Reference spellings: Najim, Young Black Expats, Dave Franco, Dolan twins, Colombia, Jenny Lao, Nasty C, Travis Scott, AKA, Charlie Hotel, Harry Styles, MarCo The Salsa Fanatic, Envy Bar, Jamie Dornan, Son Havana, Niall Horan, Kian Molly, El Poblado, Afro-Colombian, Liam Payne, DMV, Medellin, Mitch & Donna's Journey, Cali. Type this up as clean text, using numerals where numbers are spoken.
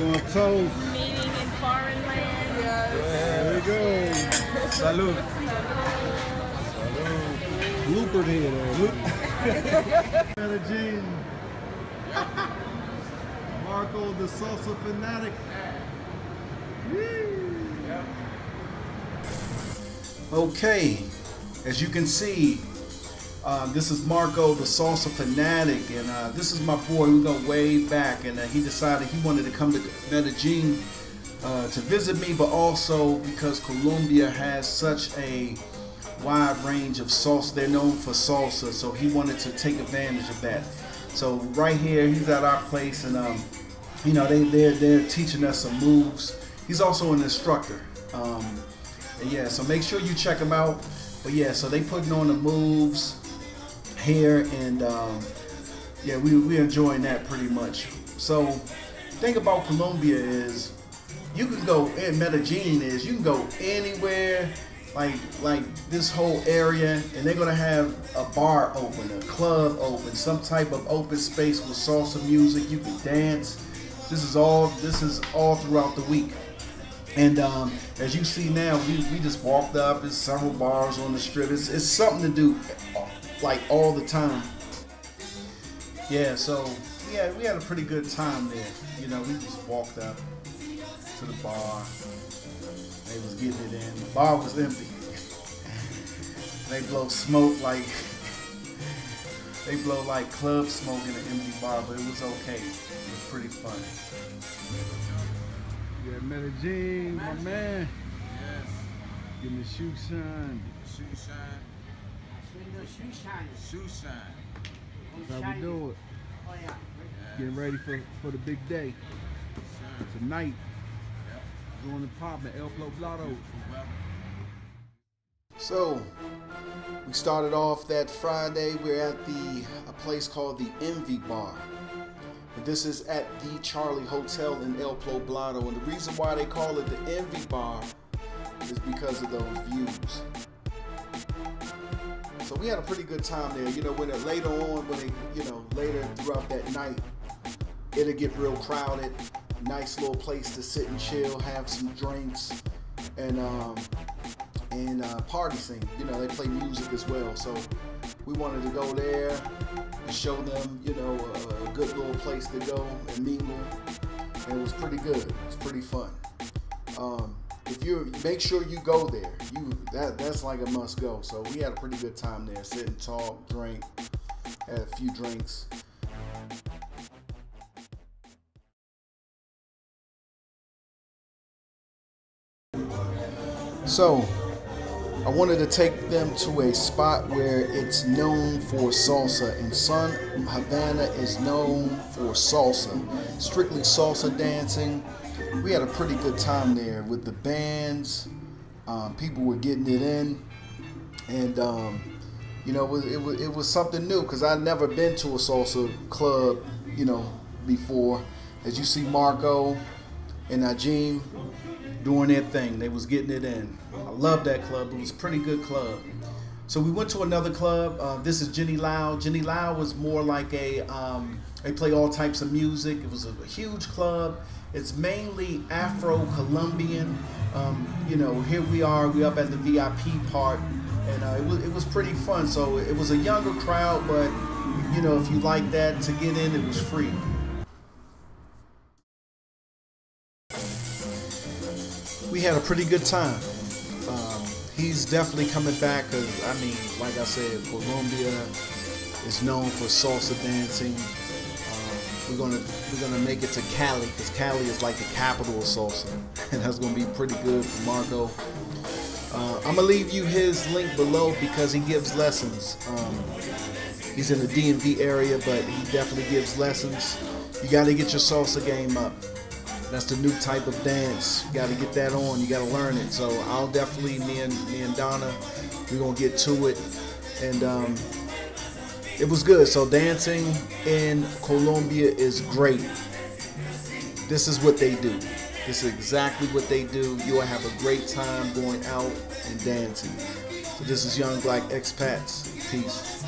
doing toast. Meeting in foreign land. Yes. There we go. Salud. Salud. Looper here. Medellin. MarCo The Salsa Fanatic. Yep. Okay, as you can see, this is MarCo The Salsa Fanatic, and this is my boy. We go way back, and he decided he wanted to come to Medellin to visit me, but also because Colombia has such a wide range of salsa. They're known for salsa, so he wanted to take advantage of that. So right here, he's at our place, and you know, they're teaching us some moves. He's also an instructor. Yeah, so make sure you check him out. But yeah, so they putting on the moves here, and yeah, we're enjoying that pretty much. So the thing about Colombia is you can go in Medellin is you can go anywhere, like this whole area, and they're gonna have a bar open, a club open, some type of open space with salsa music. You can dance. This is all throughout the week. And as you see now, we just walked up. There's several bars on the strip. It's something to do, like, all the time. Yeah, so yeah, we had a pretty good time there. You know, we just walked up to the bar. They was getting it in. The bar was empty. They blow smoke like they blow like club smoke in an empty bar, but it was okay. It was pretty fun. Yeah, Medellin, my man. Yes. Give me shoe shine. Shoe shine. Shoe shine. That's how we do it. Oh, yeah. Yes. Getting ready for the big day. Yes, tonight. Yep. Going to pop in El Poblado. So, we started off that Friday. We're at a place called the Envy Bar. This is at the Charlie Hotel in El Poblado, and the reason why they call it the Envy Bar is because of those views. So we had a pretty good time there. You know, later throughout that night, it'll get real crowded. Nice little place to sit and chill, have some drinks, and party scene. You know, they play music as well. So we wanted to go there and show them, you know, a good little place to go and mingle. And it was pretty good. It was pretty fun. If you make sure you go there, that's like a must go. So we had a pretty good time there, sit and talk, drink, had a few drinks. So I wanted to take them to a spot where it's known for salsa, and Son Havana is known for salsa, strictly salsa dancing. We had a pretty good time there with the bands. People were getting it in, and you know, it was something new because I'd never been to a salsa club, you know, before. As you see, MarCo and Najim doing their thing. They was getting it in. I love that club. It was a pretty good club. So we went to another club. This is Jenny Lao. Jenny Lao was more like a, they play all types of music. It was a huge club. It's mainly Afro-Colombian. You know, here we are. We up at the VIP part, and it was pretty fun. So it was a younger crowd, but you know, if you like that, to get in, it was free. We had a pretty good time. He's definitely coming back because, I mean, like I said, Colombia is known for salsa dancing. We're gonna make it to Cali because Cali is like the capital of salsa, and that's gonna be pretty good for MarCo. I'm gonna leave you his link below because he gives lessons. He's in the DMV area, but he definitely gives lessons. You gotta get your salsa game up. That's the new type of dance. You got to get that on. You got to learn it. So I'll definitely, me and Donna, we're going to get to it. And it was good. So dancing in Colombia is great. This is what they do. This is exactly what they do. You'll have a great time going out and dancing. So this is Young Black Expats. Peace.